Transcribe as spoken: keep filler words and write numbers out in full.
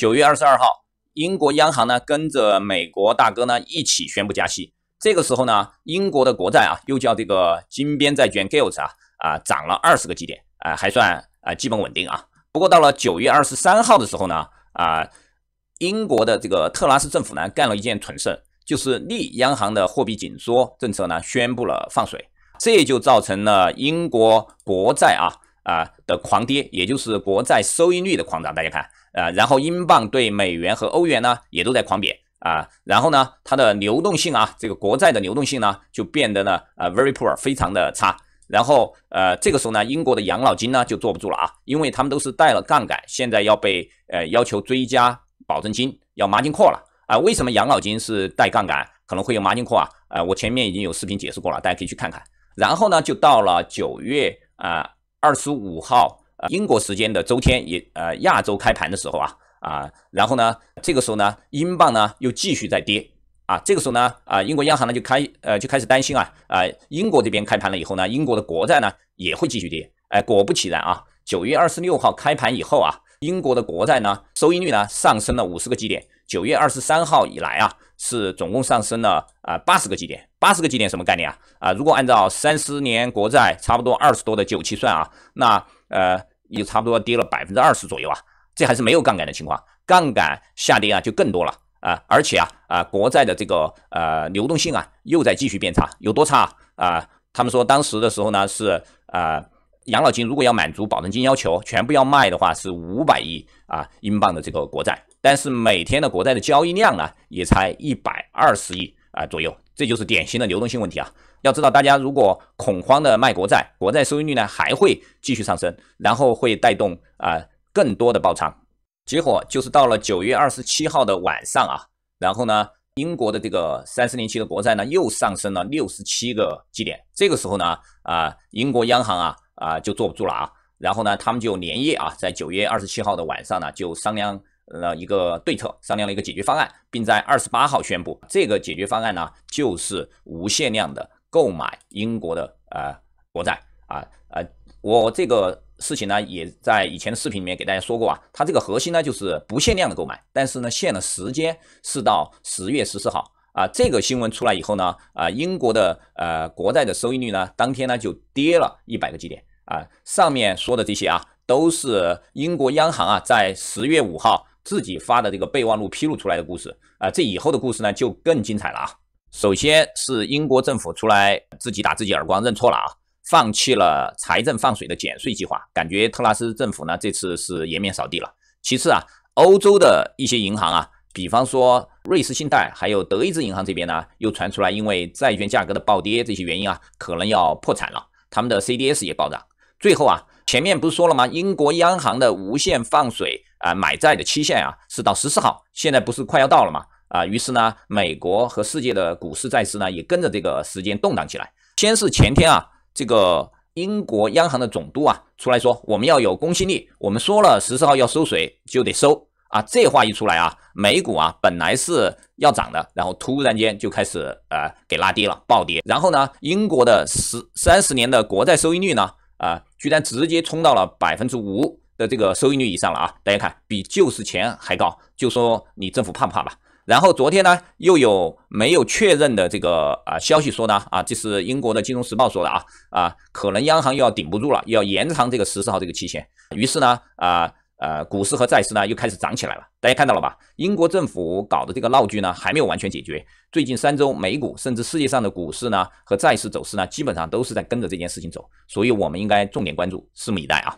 九月二十二号，英国央行呢跟着美国大哥呢一起宣布加息。这个时候呢，英国的国债啊，又叫这个金边债券 G I L T 啊啊涨了二十个基点啊，还算啊基本稳定啊。不过到了九月二十三号的时候呢，啊，英国的这个特拉斯政府呢干了一件蠢事，就是利央行的货币紧缩政策呢宣布了放水，这就造成了英国国债啊啊、呃、的狂跌，也就是国债收益率的狂涨。大家看，呃，然后英镑对美元和欧元呢也都在狂贬啊、呃，然后呢它的流动性啊，这个国债的流动性呢就变得呢呃 very poor， 非常的差。然后呃这个时候呢，英国的养老金呢就坐不住了啊，因为他们都是带了杠杆，现在要被呃要求追加保证金，要margin call了啊、呃。为什么养老金是带杠杆，可能会有margin call啊？呃，我前面已经有视频解释过了，大家可以去看看。然后呢，就到了九月啊二十五号、呃、英国时间的周天也呃亚洲开盘的时候啊啊、呃，然后呢，这个时候呢，英镑呢又继续在跌。啊，这个时候呢，啊、呃，英国央行呢就开呃就开始担心啊，啊、呃，英国这边开盘了以后呢，英国的国债呢也会继续跌。哎、呃，果不其然啊， 九月二十六号开盘以后啊，英国的国债呢收益率呢上升了五十个基点。九月二十三号以来啊，是总共上升了啊八十个基点。八十个基点什么概念啊？啊、呃，如果按照三十年国债差不多二十多的九期算啊，那呃也差不多跌了 百分之二十 左右啊。这还是没有杠杆的情况，杠杆下跌啊就更多了。啊、呃，而且啊，啊、呃，国债的这个呃流动性啊，又在继续变差，有多差啊、呃？他们说当时的时候呢，是啊、呃，养老金如果要满足保证金要求，全部要卖的话，是五百亿啊、呃、英镑的这个国债，但是每天的国债的交易量呢，也才一百二十亿啊、呃、左右，这就是典型的流动性问题啊。要知道，大家如果恐慌的卖国债，国债收益率呢还会继续上升，然后会带动啊、呃、更多的爆仓。结果就是到了九月二十七号的晚上啊，然后呢，英国的这个三十年期的国债呢又上升了六十七个基点。这个时候呢，啊、呃，英国央行啊啊、呃、就坐不住了啊，然后呢，他们就连夜啊，在九月二十七号的晚上呢，就商量了一个对策，商量了一个解决方案，并在二十八号宣布，这个解决方案呢就是无限量的购买英国的呃国债啊呃，我这个。事情呢，也在以前的视频里面给大家说过啊，它这个核心呢就是不限量的购买，但是呢限的时间是到十月十四号啊、呃。这个新闻出来以后呢，啊、呃，英国的呃国债的收益率呢，当天呢就跌了一百个基点啊、呃。上面说的这些啊，都是英国央行啊在十月五号自己发的这个备忘录披露出来的故事啊、呃。这以后的故事呢就更精彩了啊。首先是英国政府出来自己打自己耳光认错了啊。放弃了财政放水的减税计划，感觉特拉斯政府呢这次是颜面扫地了。其次啊，欧洲的一些银行啊，比方说瑞士信贷还有德意志银行这边呢，又传出来因为债券价格的暴跌这些原因啊，可能要破产了，他们的 C D S 也暴涨。最后啊，前面不是说了吗？英国央行的无限放水啊、呃、买债的期限啊是到十四号，现在不是快要到了吗？啊、呃，于是呢，美国和世界的股市债市呢也跟着这个时间动荡起来。先是前天啊。这个英国央行的总督啊出来说，我们要有公信力，我们说了十四号要收水就得收啊。这话一出来啊，美股啊本来是要涨的，然后突然间就开始呃给拉跌了，暴跌。然后呢，英国的十三十年的国债收益率呢啊、呃、居然直接冲到了 百分之五 的这个收益率以上了啊。大家看，比救市前还高，就说你政府怕不怕吧。然后昨天呢，又有没有确认的这个啊、呃、消息说呢啊，这是英国的金融时报说的啊啊，可能央行又要顶不住了，要延长这个十四号这个期限。于是呢啊 呃, 呃股市和债市呢又开始涨起来了。大家看到了吧？英国政府搞的这个闹剧呢还没有完全解决。最近三周，美股甚至世界上的股市呢和债市走势呢，基本上都是在跟着这件事情走。所以我们应该重点关注，拭目以待啊。